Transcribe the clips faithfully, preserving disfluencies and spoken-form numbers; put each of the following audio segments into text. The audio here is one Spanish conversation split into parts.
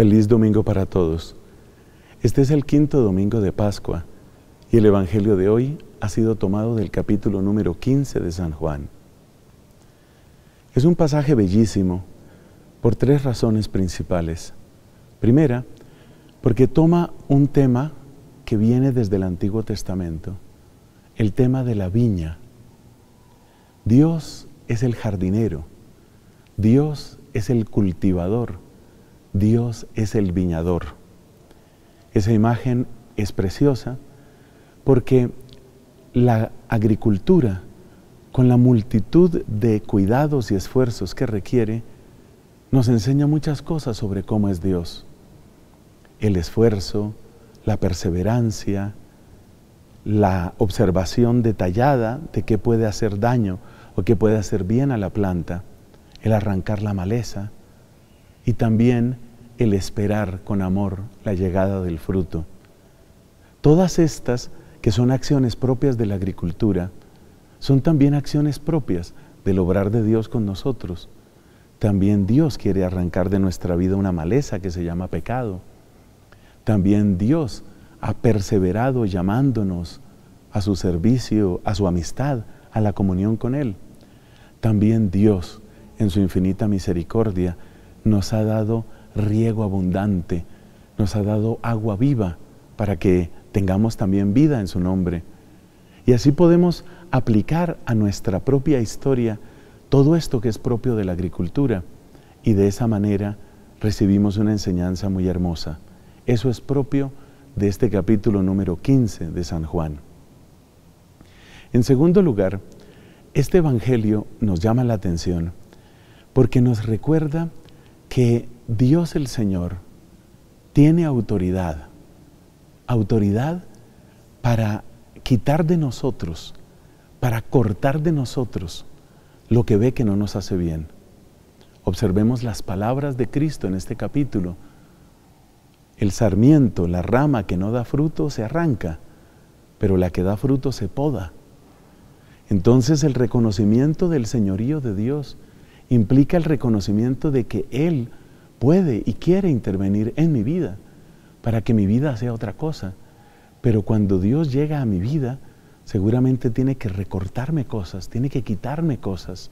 Feliz domingo para todos. Este es el quinto domingo de Pascua y el Evangelio de hoy ha sido tomado del capítulo número quince de San Juan. Es un pasaje bellísimo por tres razones principales. Primera, porque toma un tema que viene desde el Antiguo Testamento, el tema de la viña. Dios es el jardinero, Dios es el cultivador, Dios es el viñador. Esa imagen es preciosa porque la agricultura, con la multitud de cuidados y esfuerzos que requiere, nos enseña muchas cosas sobre cómo es Dios. El esfuerzo, la perseverancia, la observación detallada de qué puede hacer daño o qué puede hacer bien a la planta, el arrancar la maleza y también el esperar con amor la llegada del fruto. Todas estas, que son acciones propias de la agricultura, son también acciones propias del obrar de Dios con nosotros. También Dios quiere arrancar de nuestra vida una maleza que se llama pecado. También Dios ha perseverado llamándonos a su servicio, a su amistad, a la comunión con Él. También Dios, en su infinita misericordia, nos ha dado riego abundante, nos ha dado agua viva para que tengamos también vida en su nombre. Y así podemos aplicar a nuestra propia historia todo esto que es propio de la agricultura. Y de esa manera recibimos una enseñanza muy hermosa. Eso es propio de este capítulo número quince de San Juan. En segundo lugar, este Evangelio nos llama la atención porque nos recuerda que Dios el Señor tiene autoridad, autoridad para quitar de nosotros, para cortar de nosotros lo que ve que no nos hace bien. Observemos las palabras de Cristo en este capítulo. El sarmiento, la rama que no da fruto, se arranca, pero la que da fruto se poda. Entonces el reconocimiento del señorío de Dios implica el reconocimiento de que Él puede y quiere intervenir en mi vida, para que mi vida sea otra cosa. Pero cuando Dios llega a mi vida, seguramente tiene que recortarme cosas, tiene que quitarme cosas.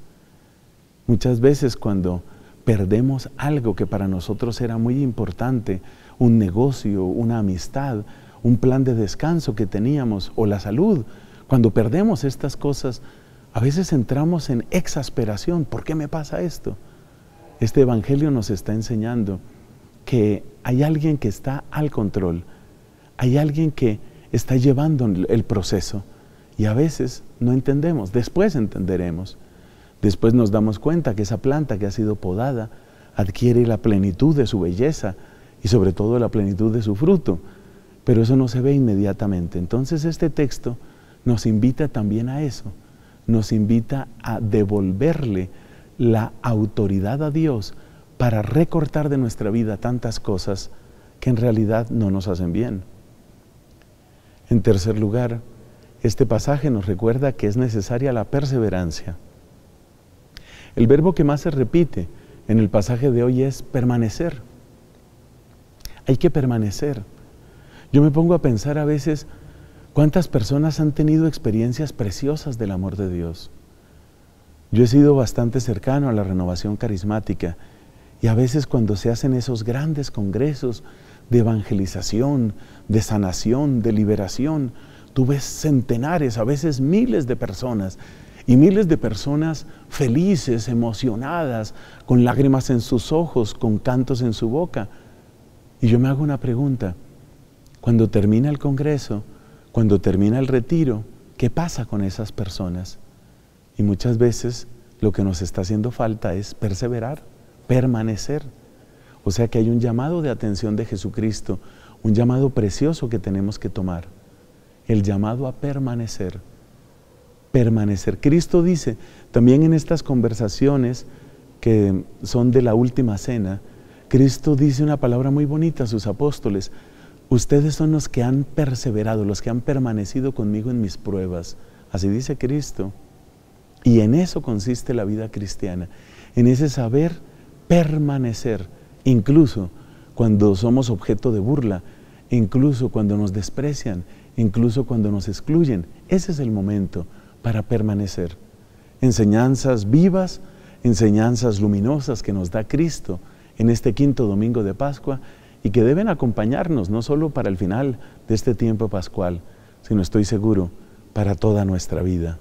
Muchas veces cuando perdemos algo que para nosotros era muy importante, un negocio, una amistad, un plan de descanso que teníamos, o la salud, cuando perdemos estas cosas, a veces entramos en exasperación. ¿Por qué me pasa esto? Este Evangelio nos está enseñando que hay alguien que está al control, hay alguien que está llevando el proceso y a veces no entendemos, después entenderemos, después nos damos cuenta que esa planta que ha sido podada adquiere la plenitud de su belleza y sobre todo la plenitud de su fruto, pero eso no se ve inmediatamente. Entonces este texto nos invita también a eso, nos invita a devolverle la autoridad a Dios para recortar de nuestra vida tantas cosas que en realidad no nos hacen bien. En tercer lugar, este pasaje nos recuerda que es necesaria la perseverancia. El verbo que más se repite en el pasaje de hoy es permanecer. Hay que permanecer. Yo me pongo a pensar a veces cuántas personas han tenido experiencias preciosas del amor de Dios. Yo he sido bastante cercano a la Renovación Carismática. Y a veces cuando se hacen esos grandes congresos de evangelización, de sanación, de liberación, tú ves centenares, a veces miles de personas, y miles de personas felices, emocionadas, con lágrimas en sus ojos, con cantos en su boca. Y yo me hago una pregunta, cuando termina el congreso, cuando termina el retiro, ¿qué pasa con esas personas? Y muchas veces lo que nos está haciendo falta es perseverar, permanecer. O sea que hay un llamado de atención de Jesucristo, un llamado precioso que tenemos que tomar, el llamado a permanecer, permanecer. Cristo dice también en estas conversaciones que son de la última cena, Cristo dice una palabra muy bonita a sus apóstoles: ustedes son los que han perseverado, los que han permanecido conmigo en mis pruebas. Así dice Cristo. Y en eso consiste la vida cristiana, en ese saber permanecer, incluso cuando somos objeto de burla, incluso cuando nos desprecian, incluso cuando nos excluyen. Ese es el momento para permanecer. Enseñanzas vivas, enseñanzas luminosas que nos da Cristo en este quinto domingo de Pascua y que deben acompañarnos no solo para el final de este tiempo pascual, sino, estoy seguro, para toda nuestra vida.